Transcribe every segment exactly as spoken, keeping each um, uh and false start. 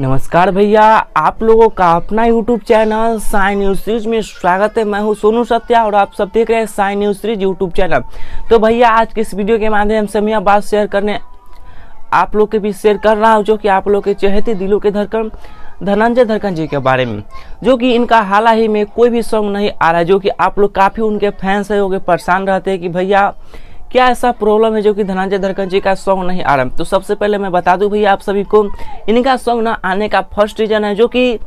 नमस्कार भैया, आप लोगों का अपना YouTube channel Sai news series में स्वागत है। मैं हूं सोनू सत्या और आप सब देख रहे हैं Sai news series YouTube channel. तो भैया आज के इस वीडियो के माध्यम से मैं बात शेयर करने आप लोग के बीच शेयर कर रहा हूं, जो कि आप लोग के चहेते दिलों के धड़कन धनंजय धड़कन जी के बारे में, जो कि इनका हाल ही में कोई भी सॉन्ग नहीं आ रहा है, जो कि आप लोग काफ़ी उनके फैंस है होंगे, परेशान रहते हैं कि भैया क्या ऐसा प्रॉब्लम है जो कि धनंजय धड़कन जी का सॉन्ग नहीं आ रहा। तो सबसे पहले मैं बता दूं भैया आप सभी को, इनका सॉन्ग ना आने का फर्स्ट रीजन है जो कि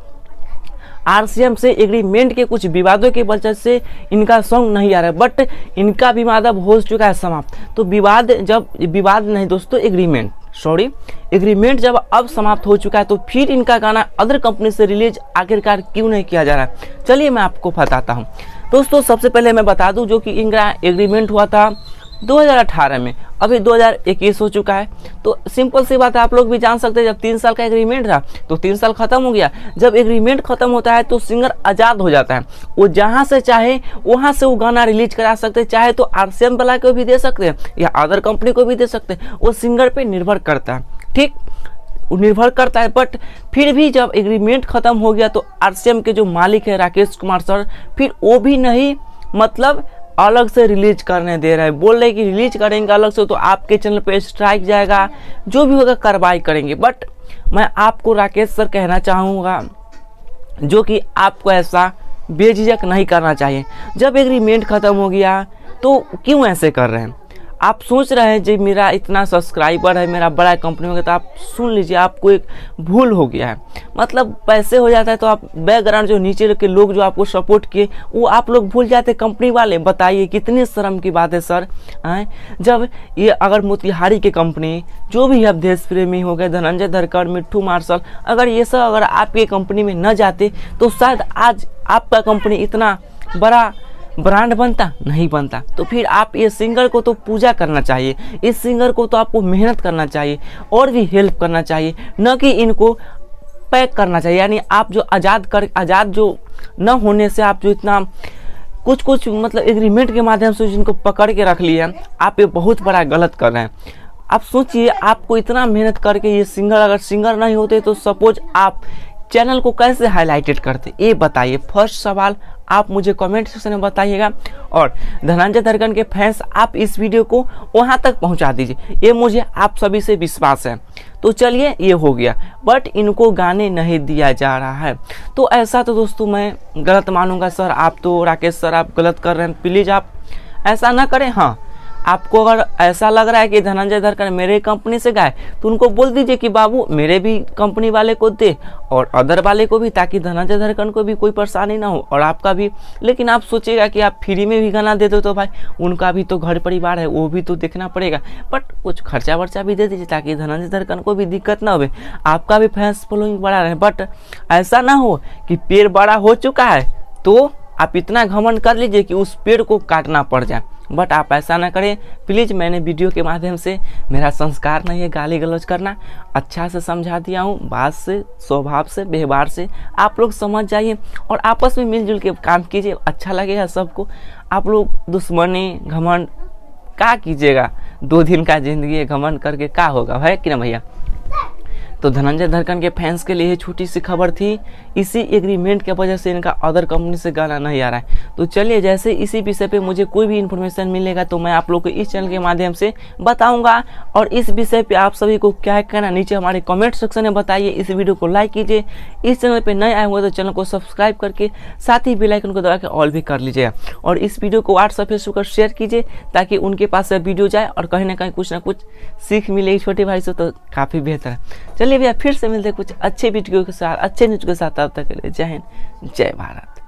आरसीएम से एग्रीमेंट के कुछ विवादों के वजह से इनका सॉन्ग नहीं आ रहा है, बट इनका विवाद अब हो चुका है समाप्त। तो विवाद जब विवाद नहीं दोस्तों एग्रीमेंट सॉरी एग्रीमेंट जब अब समाप्त हो चुका है तो फिर इनका गाना अदर कंपनी से रिलीज आखिरकार क्यों नहीं किया जा रहा है, चलिए मैं आपको बताता हूँ दोस्तों। सबसे पहले मैं बता दूँ जो कि इनका एग्रीमेंट हुआ था दो हज़ार अठारह में, अभी दो हज़ार इक्कीस हो चुका है। तो सिंपल सी बात है, आप लोग भी जान सकते हैं जब तीन साल का एग्रीमेंट था तो तीन साल खत्म हो गया। जब एग्रीमेंट खत्म होता है तो सिंगर आज़ाद हो जाता है, वो जहां से चाहे वहां से वो गाना रिलीज करा सकते हैं, चाहे तो आरसीएम वाला को भी दे सकते हैं या अदर कंपनी को भी दे सकते हैं, वो सिंगर पे निर्भर करता है, ठीक निर्भर करता है। बट फिर भी जब एग्रीमेंट खत्म हो गया तो आरसीएम के जो मालिक है राकेश कुमार सर, फिर वो भी नहीं मतलब अलग से रिलीज करने दे रहे हैं, बोल रहे कि रिलीज करेंगे अलग से तो आपके चैनल पे स्ट्राइक जाएगा, जो भी होगा कार्रवाई करेंगे। बट मैं आपको राकेश सर कहना चाहूँगा जो कि आपको ऐसा बेझिझक नहीं करना चाहिए। जब एग्रीमेंट ख़त्म हो गया तो क्यों ऐसे कर रहे हैं, आप सोच रहे हैं जी मेरा इतना सब्सक्राइबर है, मेरा बड़ा कंपनी होगा, तो आप सुन लीजिए आपको एक भूल हो गया है। मतलब पैसे हो जाता है तो आप बैकग्राउंड जो नीचे के लोग जो आपको सपोर्ट किए वो आप लोग भूल जाते कंपनी वाले, बताइए कितनी शर्म की बात है सर। आए जब ये अगर मोतिहारी की कंपनी जो भी अवधेश प्रेमी हो गए, धनंजय धड़कन, मिट्ठू मार्शल, अगर ये सब अगर आपकी कंपनी में न जाते तो शायद आज आपका कंपनी इतना बड़ा ब्रांड बनता नहीं बनता। तो फिर आप ये सिंगर को तो पूजा करना चाहिए, इस सिंगर को तो आपको मेहनत करना चाहिए और भी हेल्प करना चाहिए, न कि इनको पैक करना चाहिए। यानी आप जो आज़ाद कर आज़ाद जो न होने से आप जो इतना कुछ कुछ मतलब एग्रीमेंट के माध्यम से जिनको पकड़ के रख लिए, आप ये बहुत बड़ा गलत कर रहे हैं। आप सोचिए आपको इतना मेहनत करके ये सिंगर अगर सिंगर नहीं होते तो सपोज आप चैनल को कैसे हाईलाइटेड करते, ये बताइए। फर्स्ट सवाल आप मुझे कमेंट सेक्शन में बताइएगा और धनंजय धड़कन के फैंस आप इस वीडियो को वहां तक पहुंचा दीजिए, ये मुझे आप सभी से विश्वास है। तो चलिए ये हो गया, बट इनको गाने नहीं दिया जा रहा है तो ऐसा तो दोस्तों मैं गलत मानूंगा। सर आप तो राकेश सर आप गलत कर रहे हैं, प्लीज़ आप ऐसा ना करें। हाँ आपको अगर ऐसा लग रहा है कि धनंजय धड़कन मेरे कंपनी से गए तो उनको बोल दीजिए कि बाबू मेरे भी कंपनी वाले को दे और अदर वाले को भी, ताकि धनंजय धड़कन को भी कोई परेशानी ना हो और आपका भी। लेकिन आप सोचिएगा कि आप फ्री में भी गाना दे दो तो भाई उनका भी तो घर परिवार है, वो भी तो देखना पड़ेगा, बट कुछ खर्चा वर्चा भी दे दीजिए ताकि धनंजय धड़कन को भी दिक्कत ना हो, आपका भी फैंस फॉलोइंग बढ़ा रहे। बट ऐसा ना हो कि पेड़ बड़ा हो चुका है तो आप इतना घमंड कर लीजिए कि उस पेड़ को काटना पड़ जाए, बट आप ऐसा ना करें प्लीज़। मैंने वीडियो के माध्यम से, मेरा संस्कार नहीं है गाली गलौज करना, अच्छा से समझा दिया हूँ, बात से स्वभाव से व्यवहार से आप लोग समझ जाइए और आपस में मिलजुल के काम कीजिए, अच्छा लगेगा सबको। आप लोग दुश्मनी घमंड का कीजिएगा, दो दिन का जिंदगी है, घमंड करके का होगा भाई, कि ना भैया। तो धनंजय धड़कन के फैंस के लिए छोटी सी खबर थी, इसी एग्रीमेंट के वजह से इनका अदर कंपनी से गाना नहीं आ रहा है। तो चलिए जैसे इसी विषय पे मुझे कोई भी इन्फॉर्मेशन मिलेगा तो मैं आप लोग को इस चैनल के माध्यम से बताऊंगा। और इस विषय पे आप सभी को क्या कहना नीचे हमारे कमेंट सेक्शन में बताइए। इस वीडियो को लाइक कीजिए, इस चैनल पर नए आए हुए तो चैनल को सब्सक्राइब करके साथ ही बेल आइकन को दबा के ऑल भी कर लीजिए और इस वीडियो को व्हाट्सएप फेसबुक पर शेयर कीजिए ताकि उनके पास से वीडियो जाए और कहीं ना कहीं कुछ ना कुछ सीख मिलेगी छोटे भाई से, तो काफ़ी बेहतर है। चलिए भैया फिर से मिलते हैं कुछ अच्छे वीडियो के साथ, अच्छे न्यूज के साथ। तब तक के लिए जय हिंद जय भारत।